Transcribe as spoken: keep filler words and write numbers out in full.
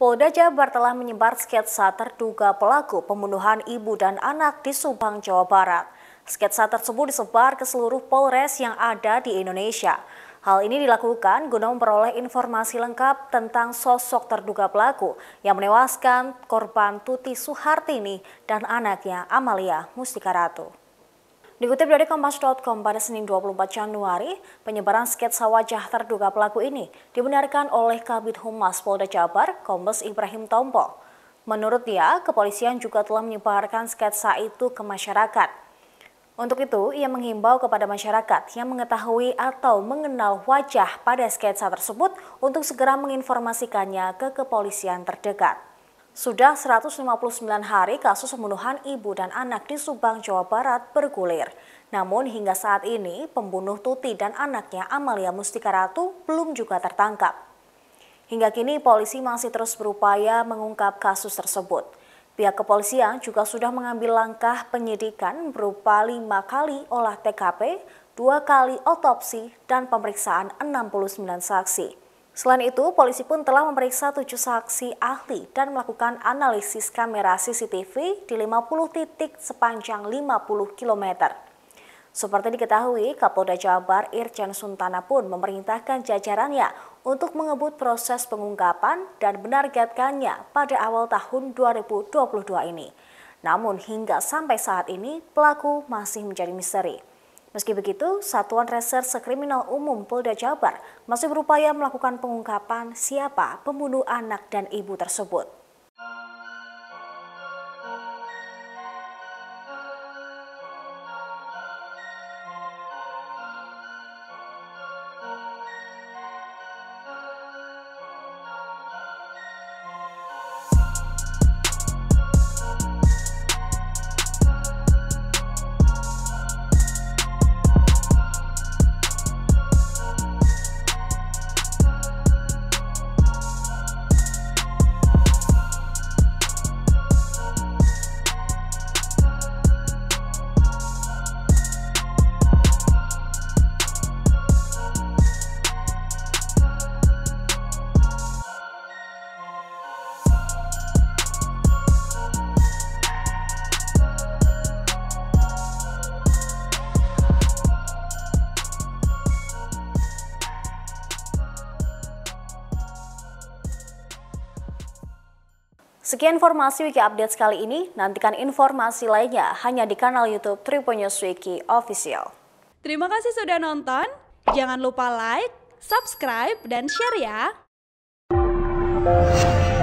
Polda Jabar telah menyebar sketsa terduga pelaku pembunuhan ibu dan anak di Subang, Jawa Barat. Sketsa tersebut disebar ke seluruh polres yang ada di Indonesia. Hal ini dilakukan guna memperoleh informasi lengkap tentang sosok terduga pelaku yang menewaskan korban Tuti Suhartini dan anaknya Amalia Mustika Ratu. Dikutip dari Kompas dot com pada Senin dua puluh empat Januari, penyebaran sketsa wajah terduga pelaku ini dibenarkan oleh Kabid Humas Polda Jabar, Kombes Ibrahim Tompo. Menurut dia, kepolisian juga telah menyebarkan sketsa itu ke masyarakat. Untuk itu, ia menghimbau kepada masyarakat yang mengetahui atau mengenal wajah pada sketsa tersebut untuk segera menginformasikannya ke kepolisian terdekat. Sudah seratus lima puluh sembilan hari kasus pembunuhan ibu dan anak di Subang, Jawa Barat bergulir. Namun hingga saat ini pembunuh Tuti dan anaknya Amalia Mustika Ratu belum juga tertangkap. Hingga kini polisi masih terus berupaya mengungkap kasus tersebut. Pihak kepolisian juga sudah mengambil langkah penyidikan berupa lima kali olah T K P, dua kali otopsi, dan pemeriksaan enam puluh sembilan saksi. Selain itu, polisi pun telah memeriksa tujuh saksi ahli dan melakukan analisis kamera C C T V di lima puluh titik sepanjang lima puluh kilometer. Seperti diketahui, Kapolda Jabar Irjen Suntana pun memerintahkan jajarannya untuk mengebut proses pengungkapan dan menargetkannya pada awal tahun dua ribu dua puluh dua ini. Namun hingga sampai saat ini, pelaku masih menjadi misteri. Meski begitu, Satuan Reserse Kriminal Umum Polda Jabar masih berupaya melakukan pengungkapan siapa pembunuh anak dan ibu tersebut. Sekian informasi Wiki Update kali ini, nantikan informasi lainnya hanya di kanal YouTube TribunnewsWIKI Official. Terima kasih sudah nonton, jangan lupa like, subscribe, dan share ya!